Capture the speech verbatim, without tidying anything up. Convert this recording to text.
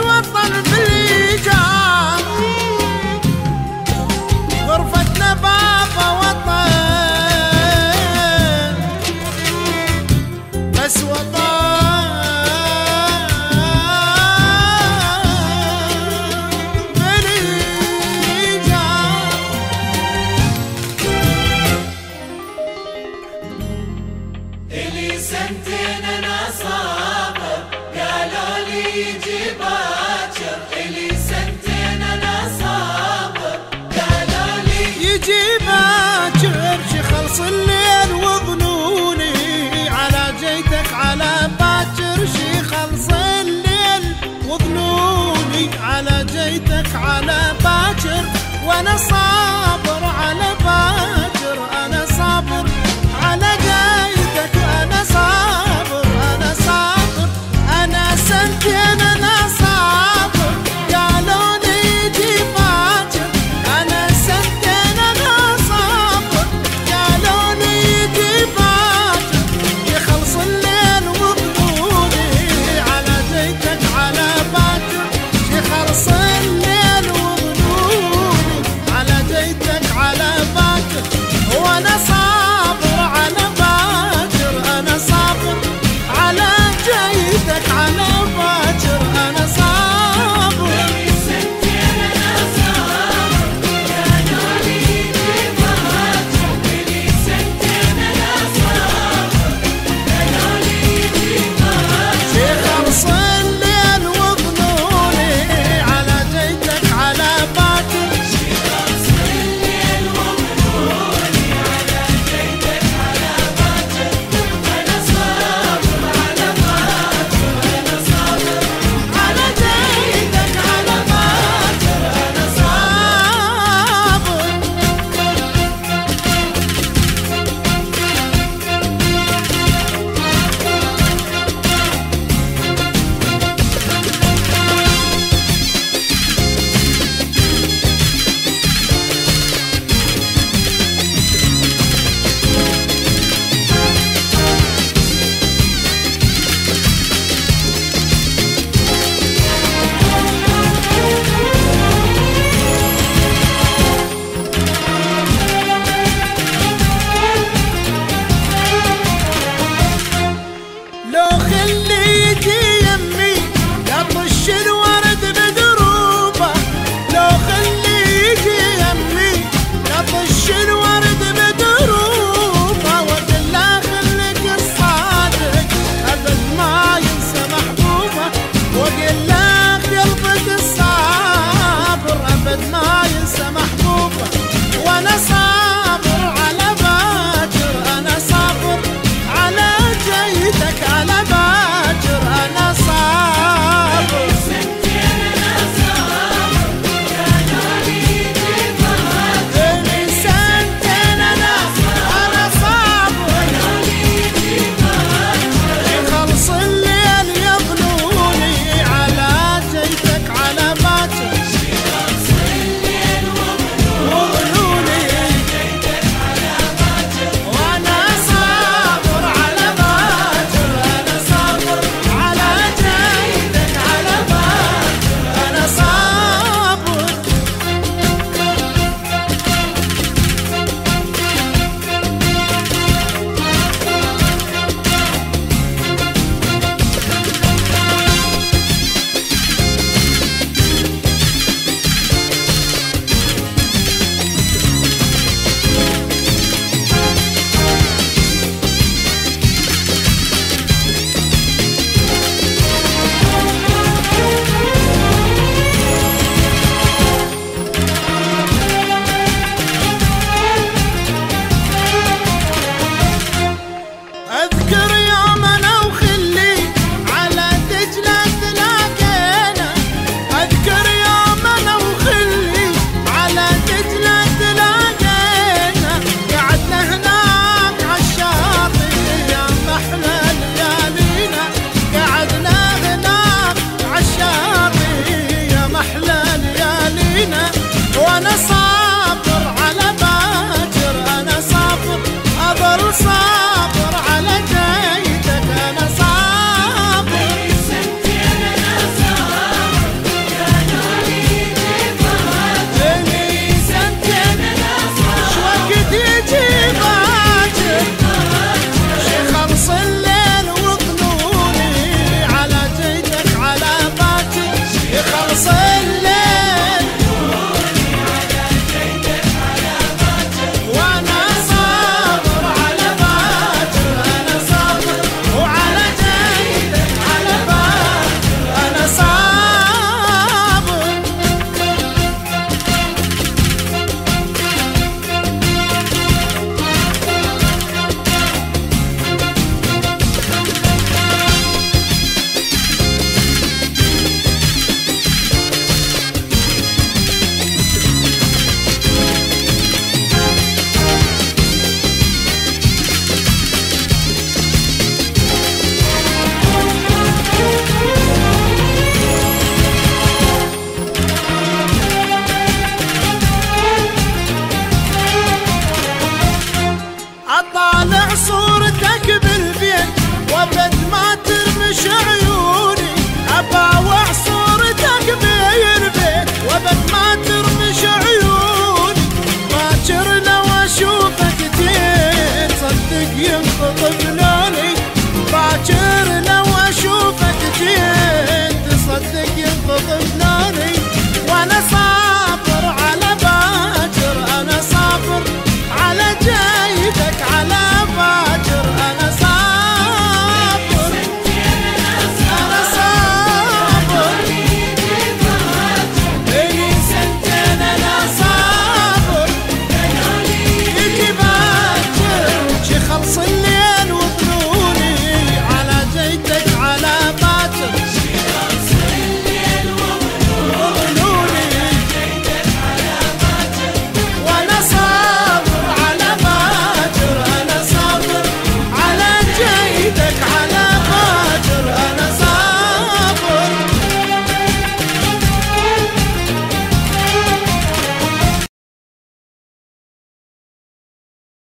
وطن بالإيجاب، غرفتنا بابا وطن، بس وطن بالإيجاب. إلي سنتين أنا صابر قالوا لي يجي باكر، إلي سنتين أنا صابر قالوا لي يجي باكر، شخلص الليل وظنوني على جيتك على باكر، شخلص الليل وظنوني على جيتك على باكر وأنا صابر.